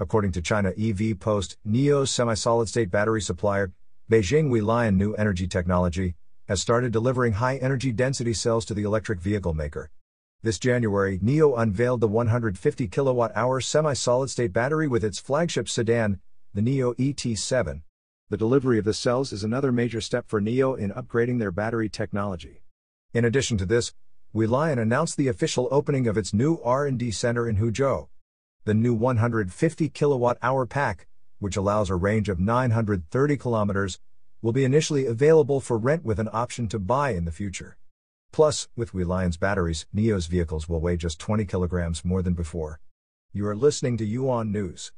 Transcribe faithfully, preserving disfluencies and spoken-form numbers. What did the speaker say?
According to China E V Post, N I O's semi-solid-state battery supplier, Beijing WeLion New Energy Technology, has started delivering high-energy density cells to the electric vehicle maker. This January, N I O unveiled the one hundred fifty kilowatt hour semi-solid-state battery with its flagship sedan, the N I O E T seven. The delivery of the cells is another major step for N I O in upgrading their battery technology. In addition to this, WeLion announced the official opening of its new R and D center in Huzhou. The new one hundred fifty kilowatt hour pack, which allows a range of nine hundred thirty kilometers, will be initially available for rent with an option to buy in the future. Plus, with WeLion's batteries, N I O's vehicles will weigh just twenty kilograms more than before. You are listening to Yuan News.